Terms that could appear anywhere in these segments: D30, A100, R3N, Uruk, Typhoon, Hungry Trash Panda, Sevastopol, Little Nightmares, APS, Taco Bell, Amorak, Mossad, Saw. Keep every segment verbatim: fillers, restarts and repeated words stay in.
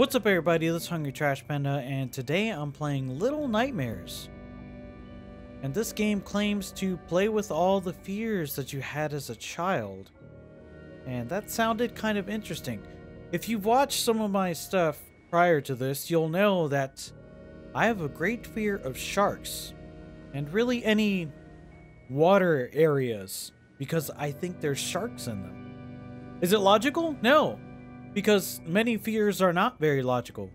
What's up everybody, this is Hungry Trash Panda, and today I'm playing Little Nightmares. And this game claims to play with all the fears that you had as a child. And that sounded kind of interesting. If you've watched some of my stuff prior to this, you'll know that I have a great fear of sharks. And really any water areas, because I think there's sharks in them. Is it logical? No. Because many fears are not very logical.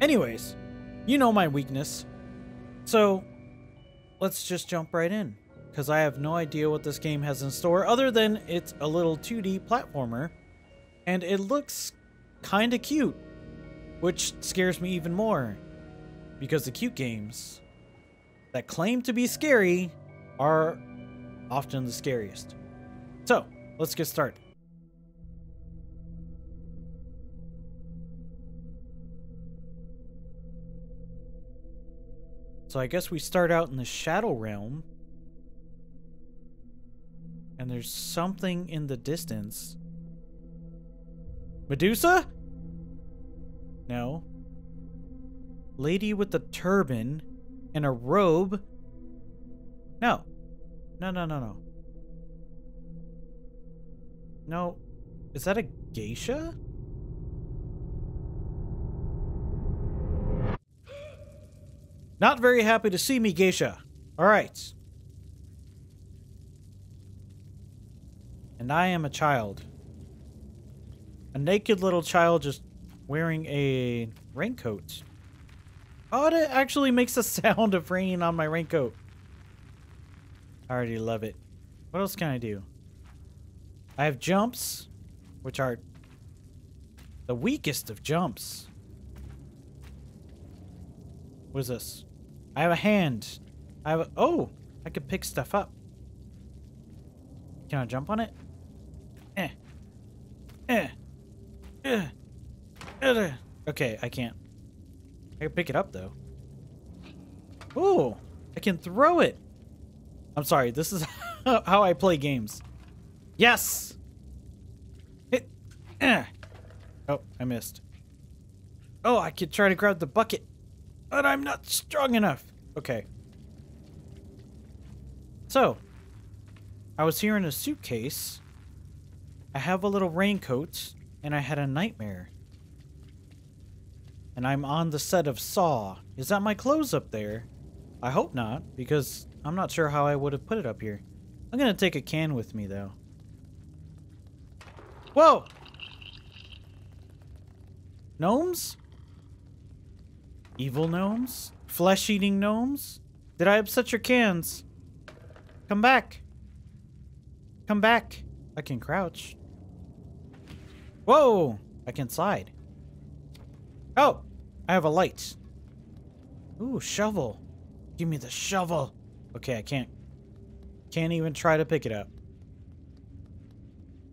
Anyways, you know my weakness. So, let's just jump right in. Because I have no idea what this game has in store, other than it's a little two D platformer. And it looks kinda cute. Which scares me even more. Because the cute games that claim to be scary are often the scariest. So, let's get started. So I guess we start out in the Shadow Realm. And there's something in the distance. Medusa? No. Lady with the turban and a robe? No. No, no, no, no. No. Is that a geisha? Not very happy to see me, geisha. Alright. And I am a child. A naked little child just wearing a raincoat. Oh, it actually makes the sound of rain on my raincoat. I already love it. What else can I do? I have jumps, which are the weakest of jumps. What is this? I have a hand. I have a, oh, I can pick stuff up. Can I jump on it? Eh. Eh. Eh. Eh. Okay, I can't. I can pick it up though. Ooh, I can throw it. I'm sorry, this is how I play games. Yes! It. Eh. Oh, I missed. Oh, I could try to grab the bucket. But I'm not strong enough. Okay. So, I was here in a suitcase. I have a little raincoat, and I had a nightmare. And I'm on the set of Saw. Is that my clothes up there? I hope not, because I'm not sure how I would have put it up here. I'm gonna take a can with me, though. Whoa! Gnomes? Evil gnomes? Flesh-eating gnomes? Did I upset your cans? Come back. Come back. I can crouch. Whoa! I can slide. Oh! I have a light. Ooh, shovel. Give me the shovel. Okay, I can't. Can't even try to pick it up.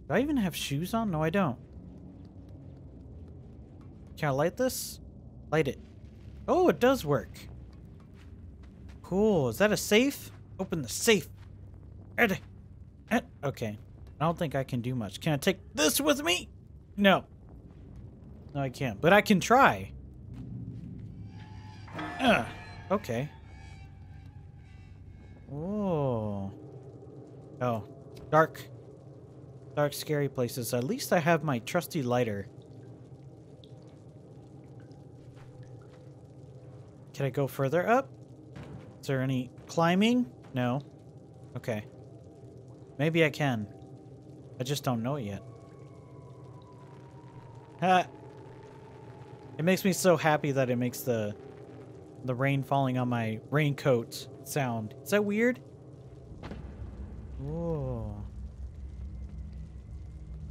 Do I even have shoes on? No, I don't. Can I light this? Light it. Oh, it does work. Cool. Is that a safe? Open the safe. Okay. I don't think I can do much. Can I take this with me? No. No, I can't. But I can try. Uh, okay. Oh. Oh. Dark. Dark, scary places. At least I have my trusty lighter. Can I go further up? Is there any climbing? No. Okay. Maybe I can. I just don't know it yet. Ha! It makes me so happy that it makes the the rain falling on my raincoat sound. Is that weird? Whoa.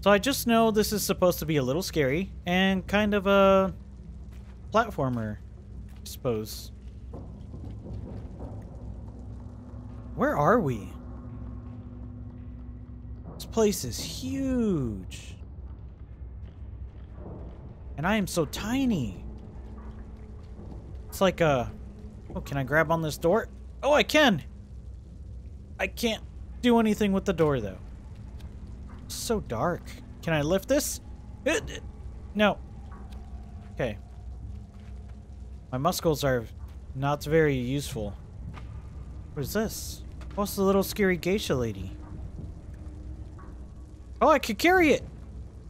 So I just know this is supposed to be a little scary and kind of a platformer. Suppose. Where are we? This place is huge. And I am so tiny. It's like a... Oh, can I grab on this door? Oh, I can! I can't do anything with the door, though. It's so dark. Can I lift this? No. Okay. My muscles are not very useful. What is this? What's the little scary geisha lady? Oh, I could carry it!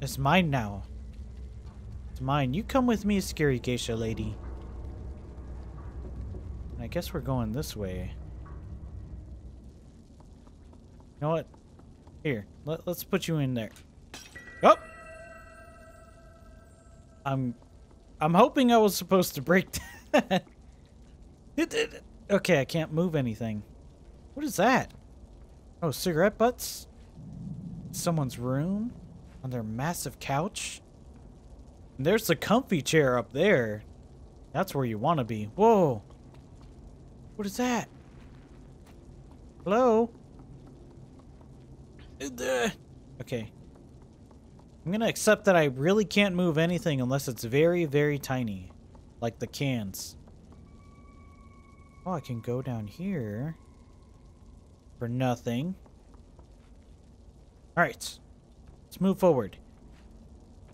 It's mine now. It's mine. You come with me, scary geisha lady. I guess we're going this way. You know what? Here, let, let's put you in there. Oh! I'm... I'm hoping I was supposed to break that. Okay, I can't move anything. What is that? Oh, cigarette butts? Someone's room? On their massive couch? And there's the comfy chair up there. That's where you want to be. Whoa! What is that? Hello? Okay. I'm gonna accept that I really can't move anything unless it's very, very tiny. Like the cans. Oh, I can go down here. For nothing. Alright. Let's move forward.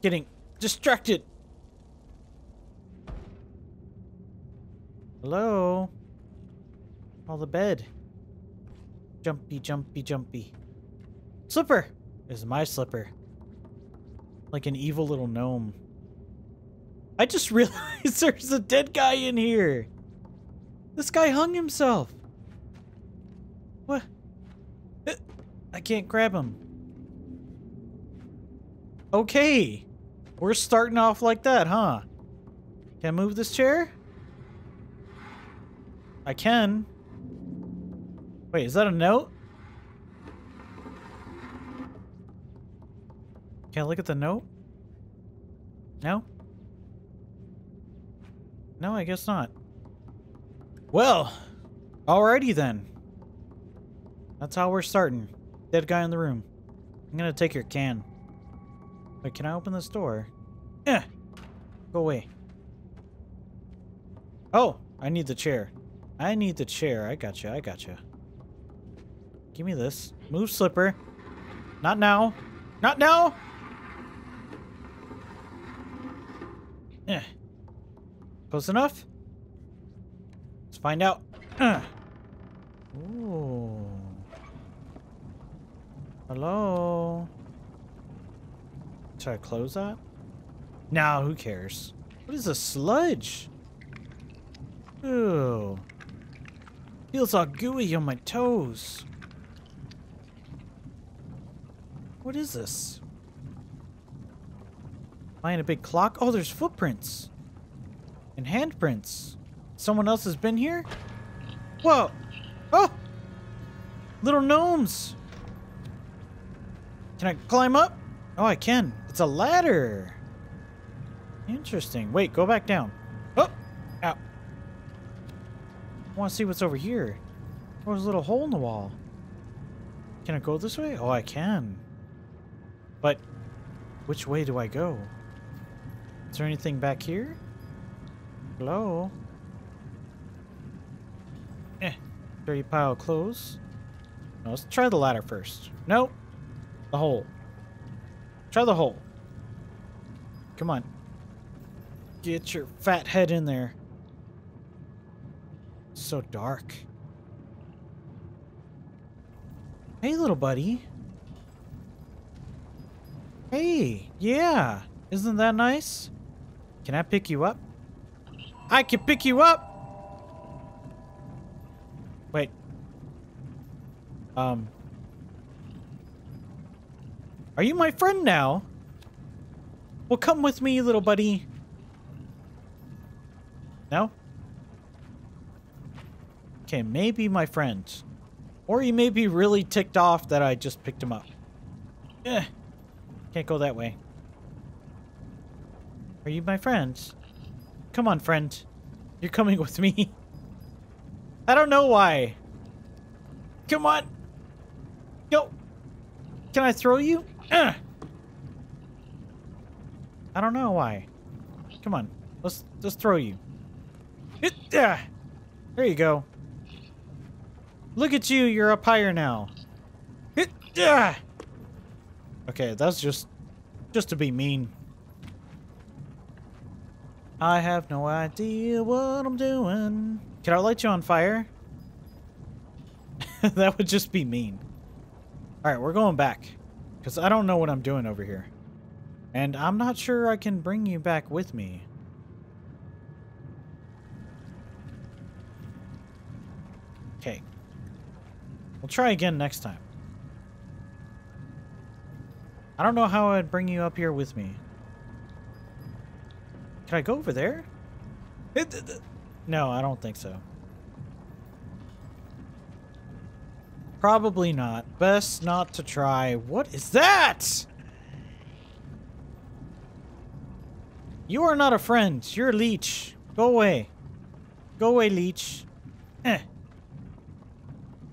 Getting distracted. Hello? Oh, the bed. Jumpy, jumpy, jumpy. Slipper! Is my slipper. Like an evil little gnome. I just realized there's a dead guy in here. This guy hung himself. What? I can't grab him. Okay. We're starting off like that, huh? Can I move this chair? I can. Wait, is that a note? Can I look at the note? No? No, I guess not. Well, alrighty then. That's how we're starting. Dead guy in the room. I'm gonna take your can. Wait, can I open this door? Eh! Go away. Oh! I need the chair. I need the chair. I gotcha, I gotcha. Give me this. Move, slipper. Not now. Not now! Eh. Close enough? Let's find out. Eh. Ooh. Hello? Should I close that? Nah, who cares? What is a sludge? Ooh. Feels all gooey on my toes. What is this? Find a big clock. Oh, there's footprints. And handprints. Someone else has been here? Whoa! Oh! Little gnomes! Can I climb up? Oh, I can. It's a ladder. Interesting. Wait, go back down. Oh! Ow. I want to see what's over here. Oh, there's a little hole in the wall. Can I go this way? Oh, I can. But which way do I go? Is there anything back here? Hello? Eh. Dirty pile of clothes. No, let's try the ladder first. Nope. The hole. Try the hole. Come on. Get your fat head in there. It's so dark. Hey, little buddy. Hey. Yeah. Isn't that nice? Can I pick you up? I can pick you up! Wait. Um. Are you my friend now? Well, come with me, little buddy. No? Okay, maybe my friend. Or he may be really ticked off that I just picked him up. Eh. Can't go that way. Are you my friend? Come on, friend. You're coming with me. I don't know why. Come on. Go. Can I throw you? Uh. I don't know why. Come on. Let's let's throw you. It, uh. There you go. Look at you. You're up higher now. It, uh. Okay, that's just just to be mean. I have no idea what I'm doing. Can I light you on fire? That would just be mean. Alright, we're going back. Because I don't know what I'm doing over here. And I'm not sure I can bring you back with me. Okay. We'll try again next time. I don't know how I'd bring you up here with me. Can I go over there? It, it, it. No, I don't think so. Probably not. Best not to try. What is that? You are not a friend. You're a leech. Go away. Go away, leech. Eh.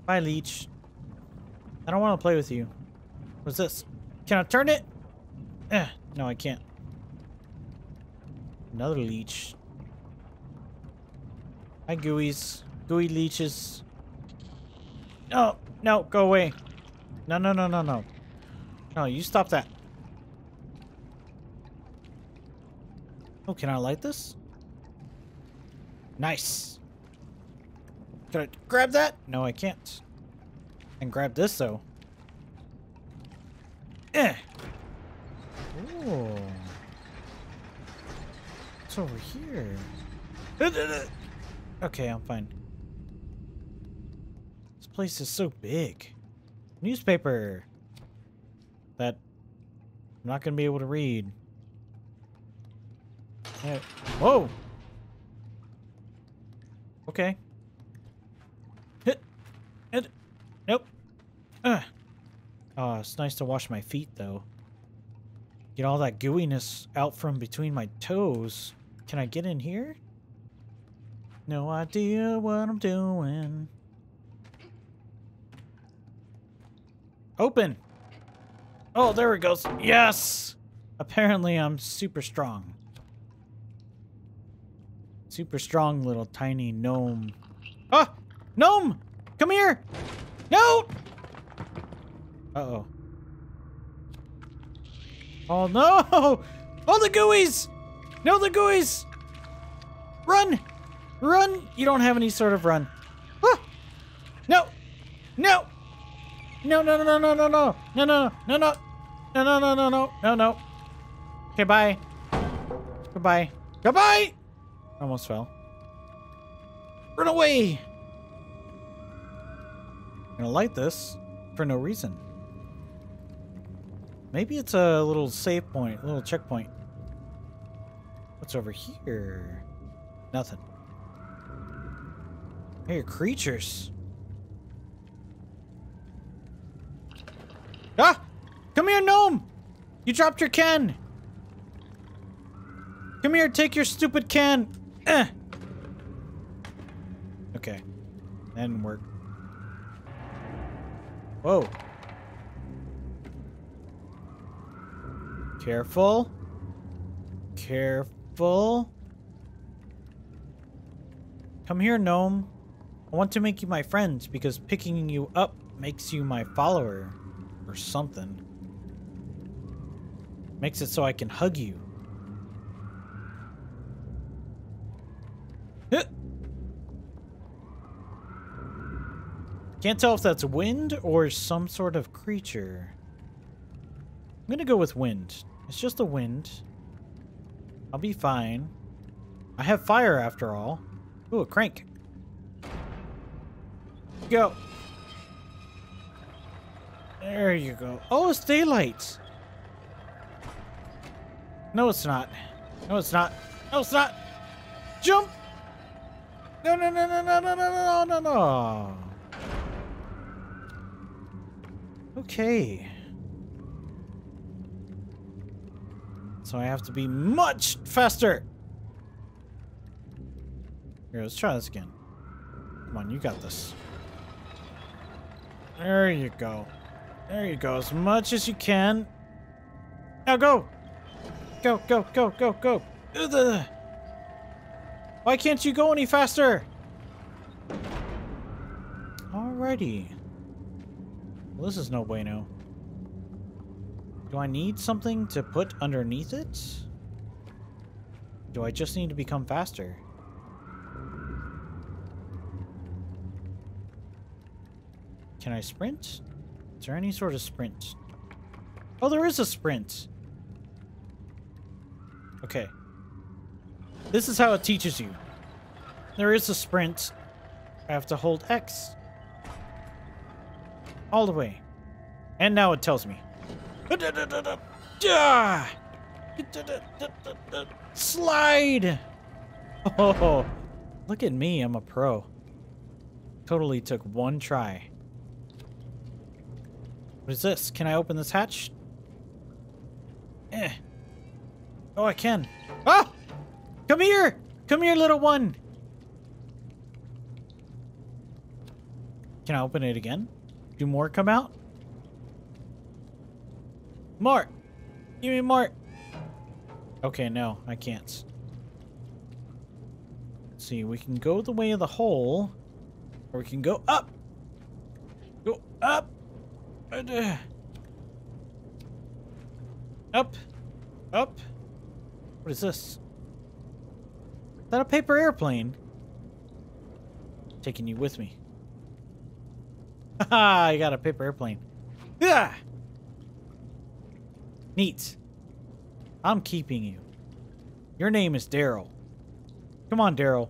Bye, leech. I don't want to play with you. What's this? Can I turn it? Eh. No, I can't. Another leech. Hi, gooeys. Gooey leeches. No. No, go away. No, no, no, no, no. No, you stop that. Oh, can I light this? Nice. Can I grab that? No, I can't. And grab this, though. Eh. Ooh. What's over here? Okay, I'm fine. This place is so big. Newspaper that I'm not gonna be able to read. Yeah. Whoa. Okay. Hit. Hit. Nope. Uh. Oh, it's nice to wash my feet though. Get all that gooiness out from between my toes. Can I get in here? No idea what I'm doing. Open! Oh, there it goes. Yes! Apparently I'm super strong. Super strong little tiny gnome. Ah! Gnome! Come here! No! Uh-oh. Oh, no! Oh, the gooeys! No, the gooeys! Run! Run! You don't have any sort of run. Ah! No! No! No, no, no, no, no, no, no, no, no, no, no, no, no, no, no, no, no, no. Okay, bye. Goodbye. Goodbye! Almost fell. Run away! I'm gonna light this for no reason. Maybe it's a little save point, a little checkpoint. What's over here? Nothing. Hey, you're creatures. Ah! Come here, gnome! You dropped your can! Come here, take your stupid can! Eh. Okay. That didn't work. Whoa. Careful. Careful. Come here, gnome. I want to make you my friend because picking you up makes you my follower. Or something. Makes it so I can hug you. Can't tell if that's wind or some sort of creature. I'm gonna go with wind. It's just a wind. I'll be fine. I have fire after all. Ooh, a crank. Go. There you go. Oh, it's daylight. No, it's not. No, it's not. No, it's not. Jump! No, no, no, no, no, no, no, no, no, no. Okay. So I have to be much faster. Here, let's try this again. Come on, you got this. There you go. There you go, as much as you can. Now go! Go, go, go, go, go! Ugh. Why can't you go any faster? Alrighty. Well, this is no bueno. Do I need something to put underneath it? Do I just need to become faster? Can I sprint? Is there any sort of sprint? Oh, there is a sprint! Okay. This is how it teaches you. There is a sprint. I have to hold X. All the way. And now it tells me. Slide! Oh, look at me. I'm a pro. Totally took one try. What is this? Can I open this hatch? Eh. Oh, I can. Ah! Come here! Come here, little one! Can I open it again? Do more come out? More! Give me more! Okay, no, I can't. Let's see, we can go the way of the hole, or we can go up! Go up! Up! Up! What is this? Is that a paper airplane? Taking you with me. Haha, I got a paper airplane. Yeah! Neat. I'm keeping you. Your name is Daryl. Come on, Daryl.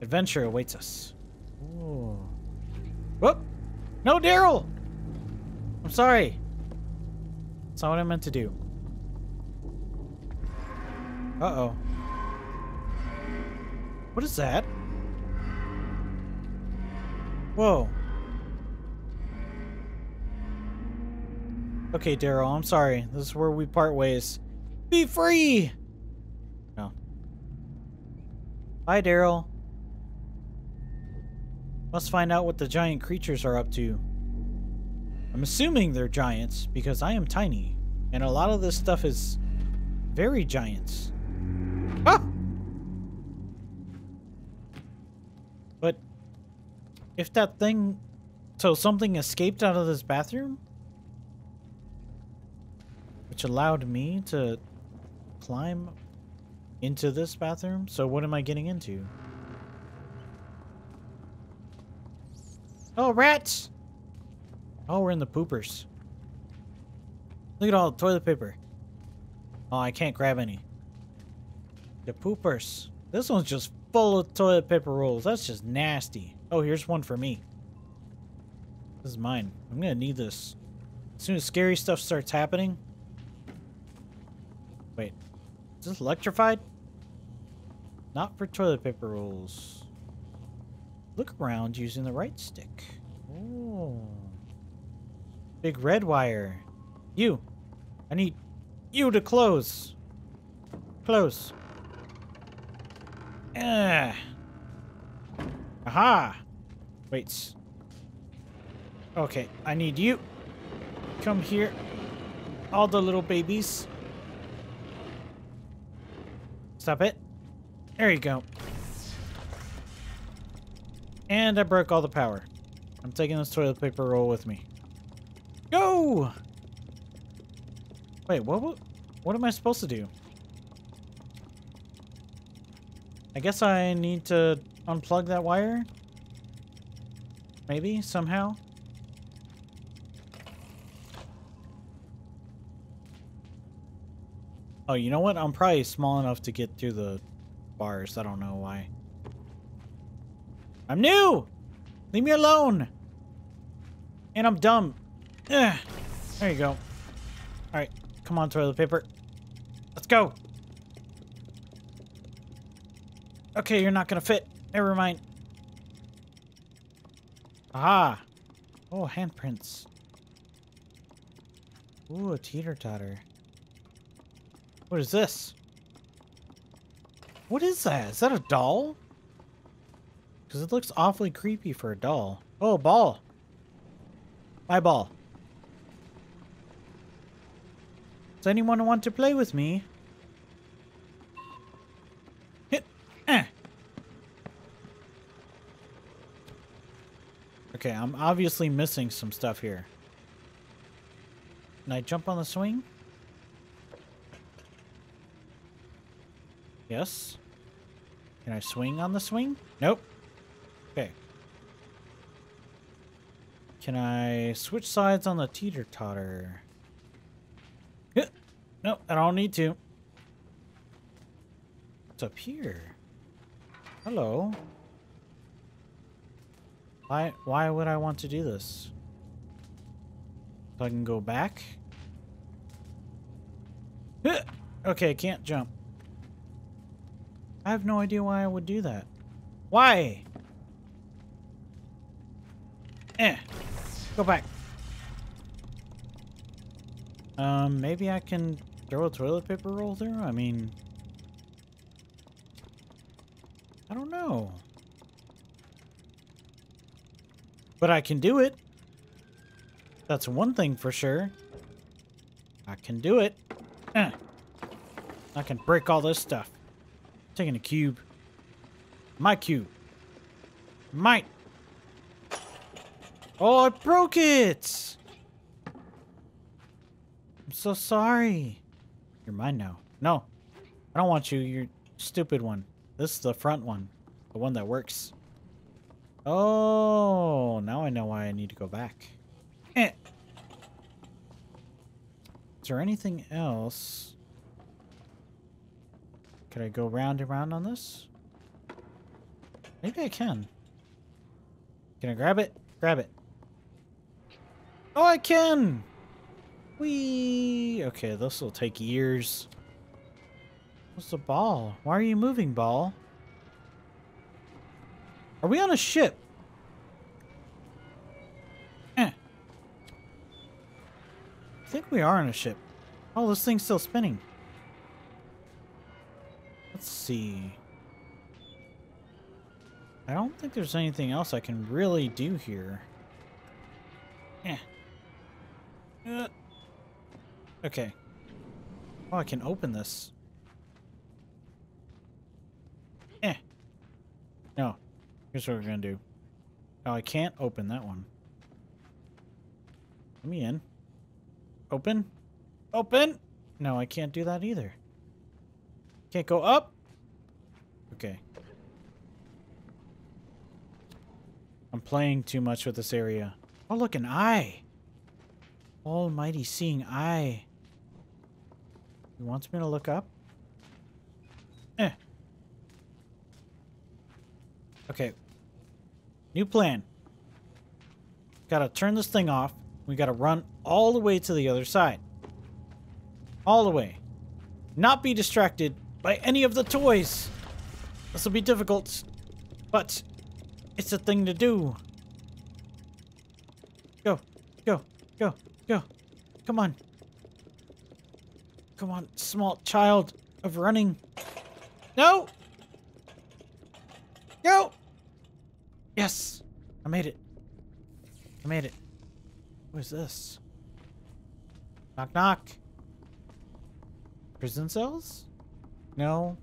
Adventure awaits us. Ooh. Whoop! No, Daryl! I'm sorry. That's not what I meant to do. Uh-oh. What is that? Whoa. Okay, Daryl, I'm sorry. This is where we part ways. Be free! No. Bye, Daryl. Must find out what the giant creatures are up to. I'm assuming they're giants, because I am tiny. And a lot of this stuff is very giants. Ah! But, if that thing... So something escaped out of this bathroom? Which allowed me to climb into this bathroom. So what am I getting into? Oh, rats! Oh, we're in the poopers. Look at all the toilet paper. Oh, I can't grab any. The poopers. This one's just full of toilet paper rolls. That's just nasty. Oh, here's one for me. This is mine. I'm gonna need this. As soon as scary stuff starts happening... Wait, is this electrified? Not for toilet paper rolls. Look around using the right stick. Oh. Big red wire. You. I need you to close. Close. Ah. Aha. Wait. Okay, I need you. Come here. All the little babies. Stop it. There you go. And I broke all the power. I'm taking this toilet paper roll with me. Go! Wait, what, what, what am I supposed to do? I guess I need to unplug that wire? Maybe, somehow? Oh, you know what? I'm probably small enough to get through the bars. I don't know why. I'm new! Leave me alone! And I'm dumb. Ugh. There you go. Alright. Come on, toilet paper. Let's go! Okay, you're not gonna fit. Never mind. Ah! Oh, handprints. Ooh, a teeter-totter. What is this? What is that? Is that a doll? Because it looks awfully creepy for a doll. Oh, ball. My ball. Does anyone want to play with me? Hit. Eh. Okay, I'm obviously missing some stuff here. Can I jump on the swing? Yes. Can I swing on the swing? Nope. Okay. Can I switch sides on the teeter-totter? No, I don't need to. What's up here? Hello. Why, why would I want to do this? So I can go back? Okay, can't jump. I have no idea why I would do that. Why? Eh. Go back. Um, maybe I can throw a toilet paper roll through? I mean... I don't know. But I can do it. That's one thing for sure. I can do it. Eh. I can break all this stuff. I'm taking a cube. My cube. Mine. Oh, I broke it! I'm so sorry. You're mine now. No. I don't want you. You're stupid one. This is the front one. The one that works. Oh, now I know why I need to go back. Eh. Is there anything else? Could I go round and round on this? Maybe I can. Can I grab it? Grab it. Oh, I can! Whee! Okay, this will take years. What's the ball? Why are you moving, ball? Are we on a ship? Eh. I think we are on a ship. Oh, this thing's still spinning. Let's see. I don't think there's anything else I can really do here. Eh. Uh. Okay. Oh, I can open this. Eh. No. Here's what we're gonna do. Oh, I can't open that one. Let me in. Open. Open! No, I can't do that either. Can't go up! Okay. I'm playing too much with this area. Oh, look, an eye! Almighty seeing eye. He wants me to look up? Eh. Okay. New plan. Gotta turn this thing off. We gotta run all the way to the other side. All the way. Not be distracted by any of the toys. This will be difficult, but it's a thing to do. Go, go, go, go. Come on. Come on, small child of running. No! Go! Yes! I made it. I made it. What is this? Knock, knock. Prison cells? No.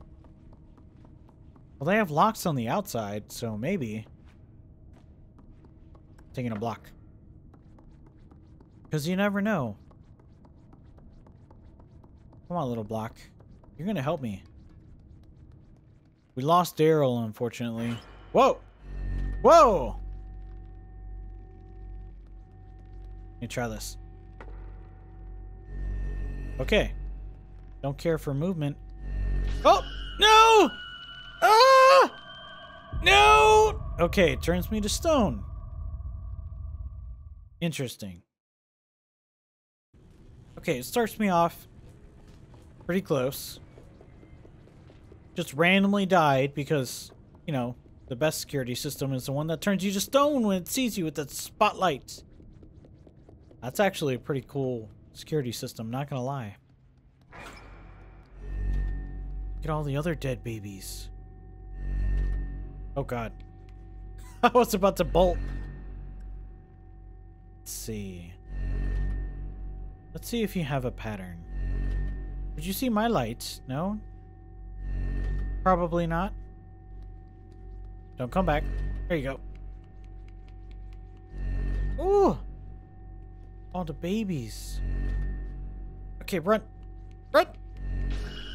Well, they have locks on the outside, so maybe. Taking a block. Because you never know. Come on, little block. You're going to help me. We lost Daryl, unfortunately. Whoa! Whoa! Let me try this. Okay. Don't care for movement. Oh! No! Ah! No! Okay, it turns me to stone. Interesting. Okay, it starts me off pretty close. Just randomly died because, you know, the best security system is the one that turns you to stone when it sees you with that spotlight. That's actually a pretty cool security system, not gonna lie. Look at all the other dead babies. Oh god. I was about to bolt. Let's see. Let's see if you have a pattern. Did you see my lights? No? Probably not. Don't come back. There you go. Ooh! All the babies. Okay, run. Run!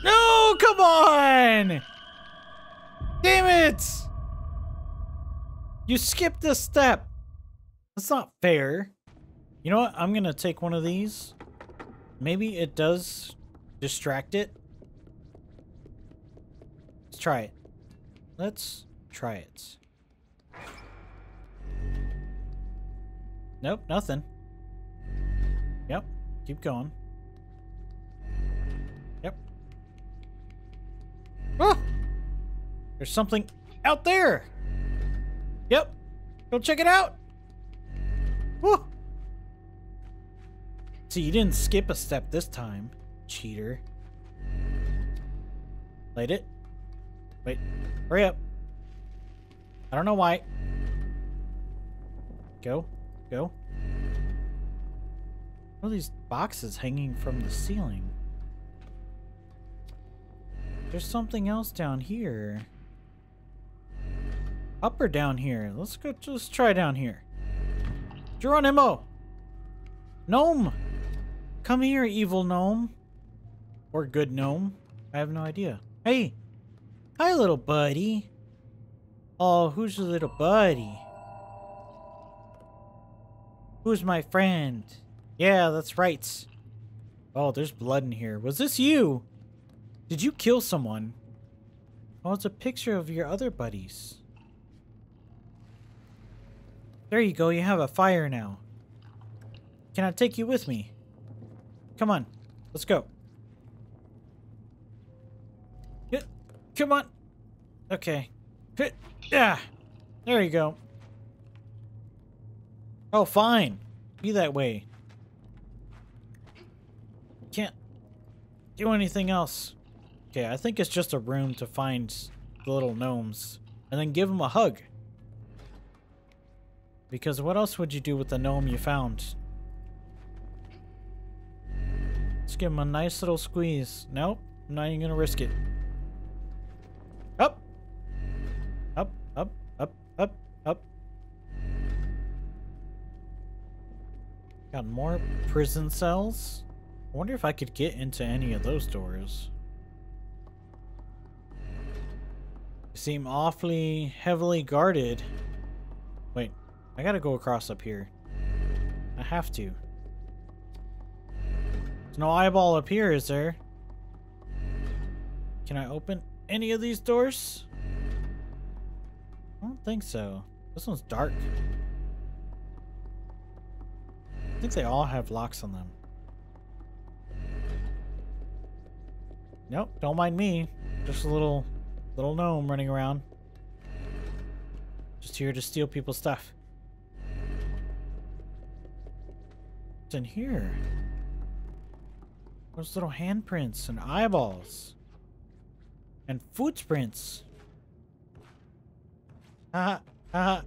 No, come on! Damn it! You skipped a step. That's not fair. You know what? I'm gonna take one of these. Maybe it does distract it. Let's try it. Let's try it. Nope, nothing. Yep, keep going. Yep. Ah! There's something out there! Yep, go check it out! Woo! See, you didn't skip a step this time, cheater. Light it. Wait, hurry up. I don't know why. Go, go. What are these boxes hanging from the ceiling? There's something else down here. Up or down here? Let's go, just try down here. Geronimo! Gnome! Come here, evil gnome. Or good gnome. I have no idea. Hey! Hi, little buddy. Oh, who's your little buddy? Who's my friend? Yeah, that's right. Oh, there's blood in here. Was this you? Did you kill someone? Oh, it's a picture of your other buddies. There you go, you have a fire now. Can I take you with me? Come on, let's go. Get, come on. Okay. Get, yeah. There you go. Oh, fine. Be that way. Can't do anything else. Okay, I think it's just a room to find the little gnomes and then give them a hug. Because what else would you do with the gnome you found? Let's give him a nice little squeeze. Nope, I'm not even gonna risk it. Up! Up, up, up, up, up. Got more prison cells. I wonder if I could get into any of those doors. They seem awfully heavily guarded. Wait. I gotta go across up here. I have to. There's no eyeball up here, is there? Can I open any of these doors? I don't think so. This one's dark. I think they all have locks on them. Nope, don't mind me. Just a little, little gnome running around. Just here to steal people's stuff. In here? Those little handprints and eyeballs and footprints. Ah, ah.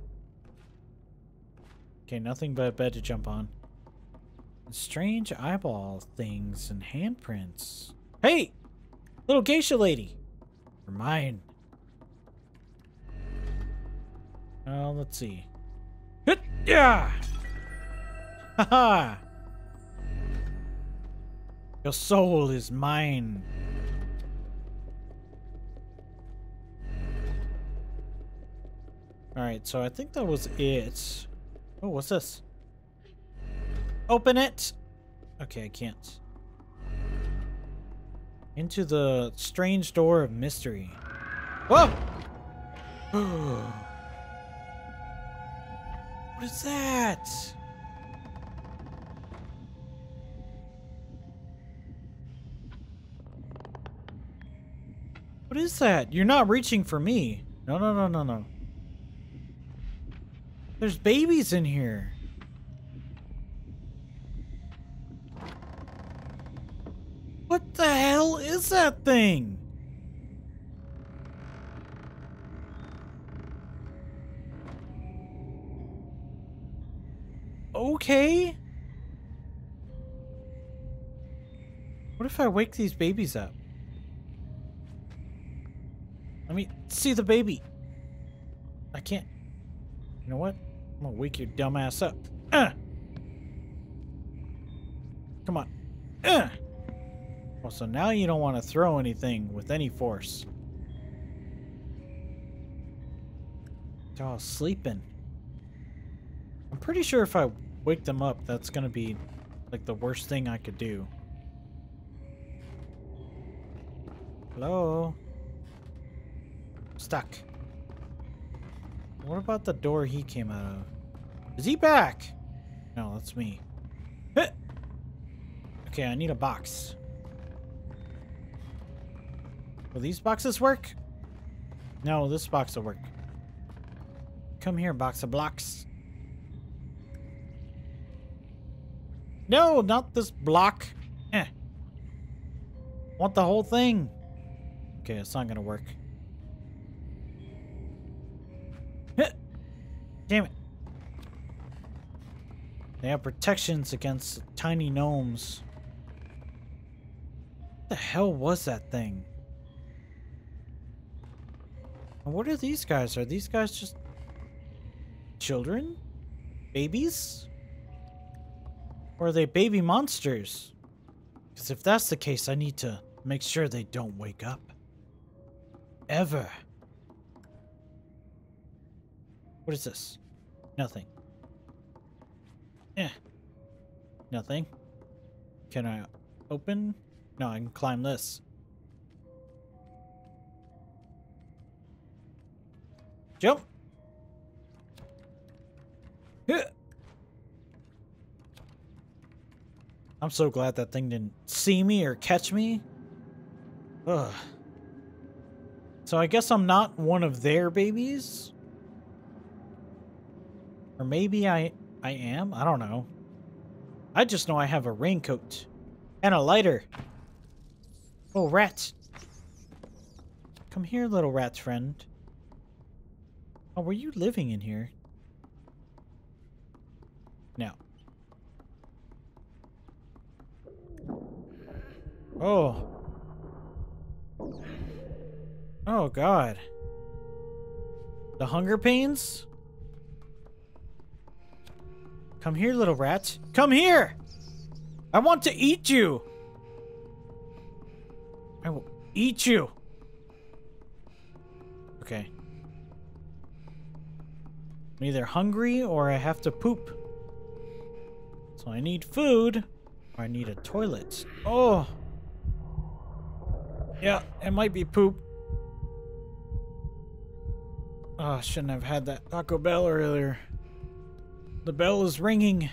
Okay, nothing but a bed to jump on. And strange eyeball things and handprints. Hey, little geisha lady, you're mine. Uh, let's see. Hit, yeah. Haha. Your soul is mine. Alright, so I think that was it. Oh, what's this? Open it! Okay, I can't. Into the strange door of mystery. Whoa! What is that? What is that? You're not reaching for me. No, no, no, no, no. There's babies in here. What the hell is that thing? Okay. What if I wake these babies up? Let me see the baby. I can't. You know what? I'm gonna wake your dumb ass up. Uh! Come on. Uh! Well, so now you don't want to throw anything with any force. They're all sleeping. I'm pretty sure if I wake them up, that's going to be like the worst thing I could do. Hello? Stuck. What about the door he came out of? Is he back? No, that's me. Okay, I need a box. Will these boxes work? No, this box will work. Come here, box of blocks. No, not this block. Eh. Want the whole thing. Okay, it's not gonna work. Damn it. They have protections against tiny gnomes. What the hell was that thing? And what are these guys? Are these guys just children? Babies? Or are they baby monsters? Because if that's the case, I need to make sure they don't wake up. Ever. What is this? Nothing. Eh. Nothing. Can I open? No, I can climb this. Jump! I'm so glad that thing didn't see me or catch me. Ugh. So I guess I'm not one of their babies? Or maybe I I am? I don't know. I just know I have a raincoat. And a lighter. Oh, rats. Come here, little rat's friend. Oh, were you living in here? No. Oh. Oh, God. The hunger pains? Come here, little rat. Come here! I want to eat you! I will eat you! Okay. I'm either hungry or I have to poop. So I need food or I need a toilet. Oh! Yeah, it might be poop. Oh, I shouldn't have had that Taco Bell earlier. The bell is ringing.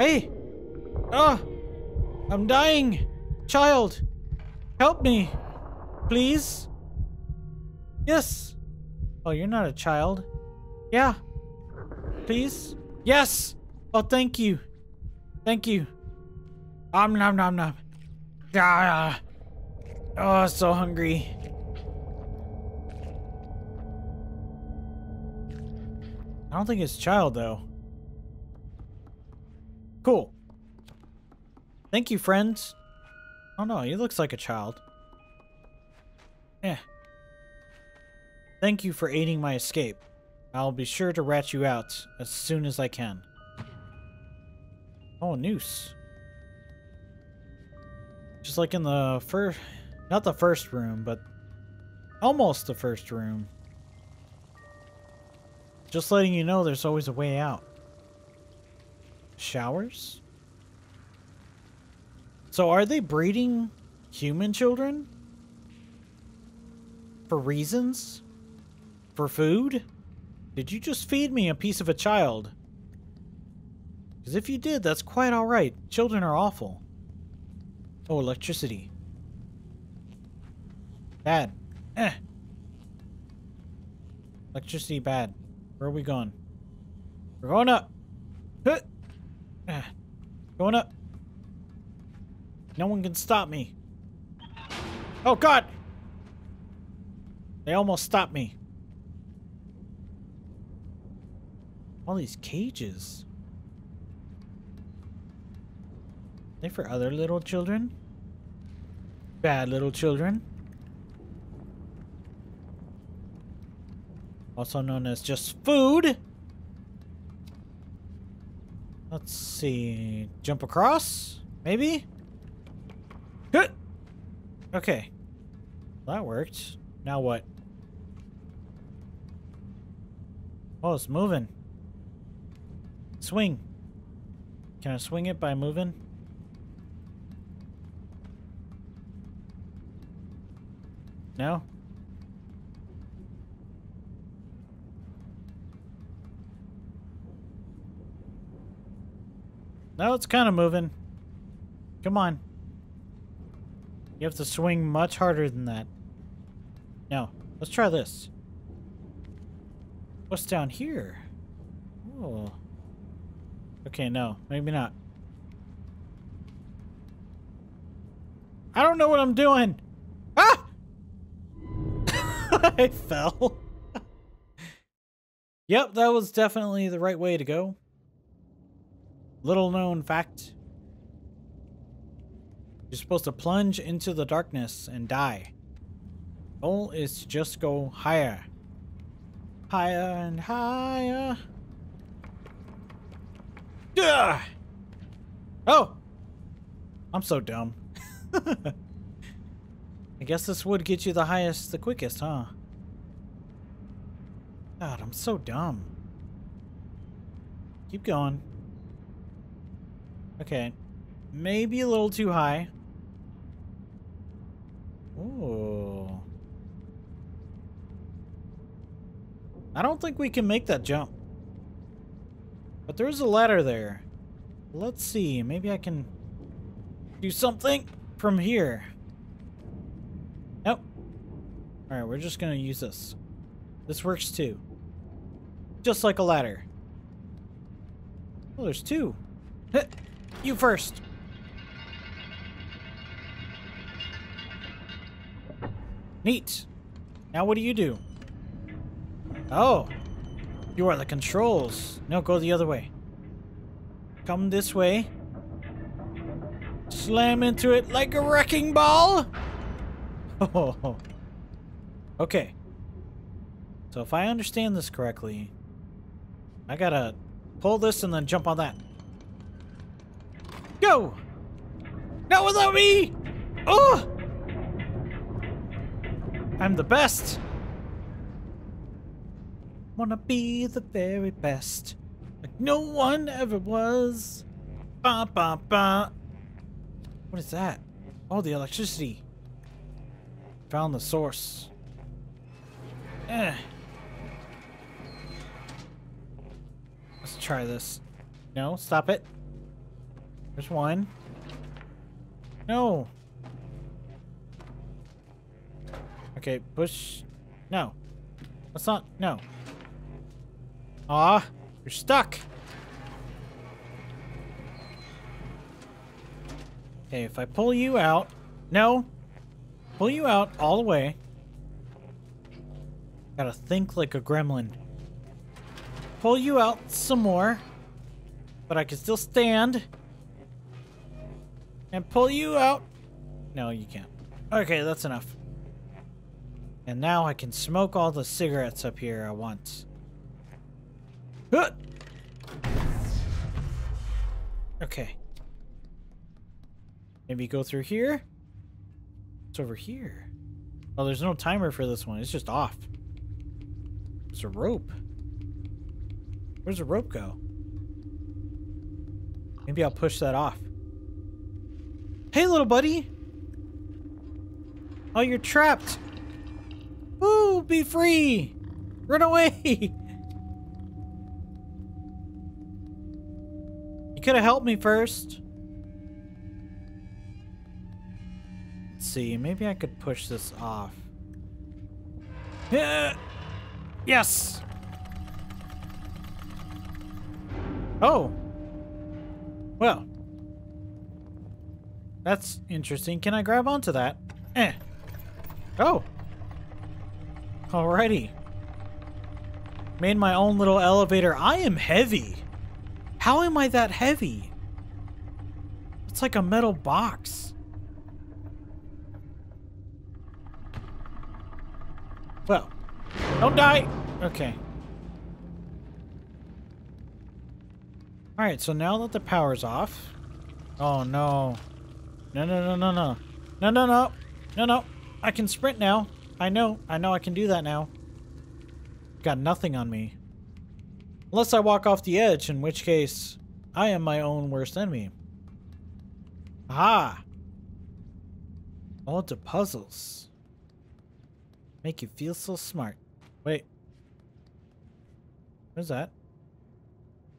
Hey! Ah! Oh, I'm dying! Child! Help me! Please? Yes! Oh, you're not a child. Yeah. Please? Yes! Oh, thank you. Thank you. Om nom nom nom. Ah! Oh, so hungry. I don't think it's child, though. Cool. Thank you, friends. Oh, no. He looks like a child. Eh. Thank you for aiding my escape. I'll be sure to rat you out as soon as I can. Oh, a noose. Just like in the first... Not the first room, but... Almost the first room. Just letting you know there's always a way out. Showers? So are they breeding human children? For reasons? For food? Did you just feed me a piece of a child? Because if you did, that's quite alright. Children are awful. Oh, electricity. Bad. Eh. Electricity bad. Where are we going? We're going up. Huh. Going up. No one can stop me. Oh, God. They almost stopped me. All these cages. Are they for other little children? Bad little children. Also known as just food. Let's see. Jump across? Maybe? Good. Okay. Well, that worked. Now what? Oh, it's moving. Swing. Can I swing it by moving? No? No, it's kind of moving. Come on. You have to swing much harder than that. No. Let's try this. What's down here? Oh. Okay, no. Maybe not. I don't know what I'm doing! Ah! I fell. Yep, that was definitely the right way to go. Little known fact. You're supposed to plunge into the darkness and die. The goal is to just go higher. Higher and higher. Ugh! Oh! I'm so dumb. I guess this would get you the highest, the quickest, huh? God, I'm so dumb. Keep going. Okay. Maybe a little too high. Ooh. I don't think we can make that jump. But there is a ladder there. Let's see. Maybe I can do something from here. Nope. Alright, we're just going to use this. This works too. Just like a ladder. Oh, there's two. Heh. You first. Neat. Now what do you do? Oh. You are the controls. No, go the other way. Come this way. Slam into it like a wrecking ball. Oh. Okay. So if I understand this correctly, I gotta pull this and then jump on that. Go! Not without me! Oh! I'm the best! Wanna be the very best. Like no one ever was. Ba ba ba. What is that? Oh, the electricity. Found the source. Eh. Let's try this. No, stop it. There's one. No. Okay, push. No. That's not. No. Aw, you're stuck. Okay, if I pull you out. No. Pull you out all the way. Gotta think like a gremlin. Pull you out some more. But I can still stand. And pull you out. No, you can't. Okay, that's enough. And now I can smoke all the cigarettes up here at once. Huh! Okay. Maybe go through here. It's over here. Oh, there's no timer for this one. It's just off. There's a rope. Where's the rope go? Maybe I'll push that off. Hey, little buddy. Oh, you're trapped. Woo, be free. Run away. You could have helped me first. Let's see. Maybe I could push this off. Yes. Oh. Well. That's interesting. Can I grab onto that? Eh. Oh. Alrighty. Made my own little elevator. I am heavy. How am I that heavy? It's like a metal box. Well. Don't die. Okay. Alright, so now that the power's off. Oh no. No, no, no, no, no. No, no, no. No, no. I can sprint now. I know. I know I can do that now. Got nothing on me. Unless I walk off the edge, in which case I am my own worst enemy. Ah! All the puzzles. Make you feel so smart. Wait. What is that?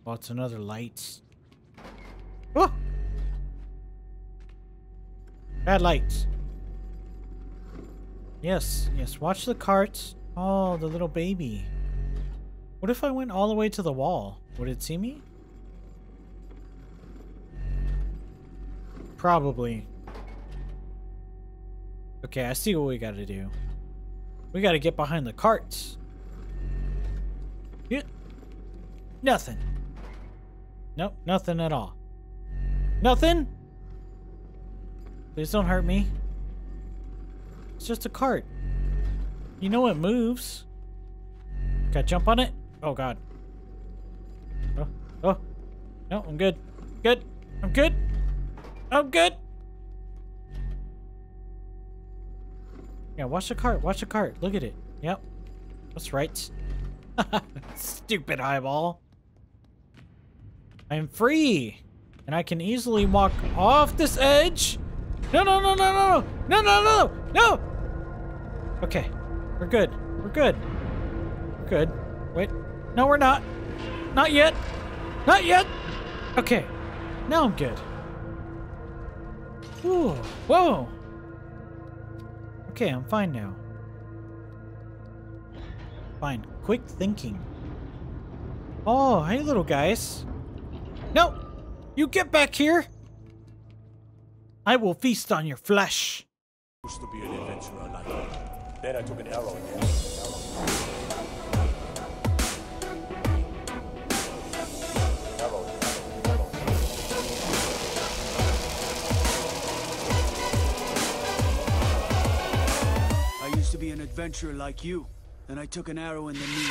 Oh, it's another light. Oh! Bad lights. Yes, yes. Watch the carts. Oh, the little baby. What if I went all the way to the wall? Would it see me? Probably. Okay, I see what we gotta do. We gotta get behind the carts. Yeah. Nothing. Nope, nothing at all. Nothing? Please don't hurt me. It's just a cart. You know it moves. Gotta jump on it? Oh, God. Oh, oh. No, I'm good. Good. I'm good. I'm good. Yeah, watch the cart. Watch the cart. Look at it. Yep. That's right. Stupid eyeball. I'm free. And I can easily walk off this edge. No, no, no, no, no. No, no, no, no. Okay. We're good. We're good. We're good. Wait. No, we're not. Not yet. Not yet. Okay. Now I'm good. Ooh. Whoa. Okay, I'm fine now. Fine. Quick thinking. Oh, hey, little guys. No! You get back here! I will feast on your flesh. Used to be an adventurer like me. Then I took an arrow in there. I used to be an adventurer like you. Then I took an arrow in the knee.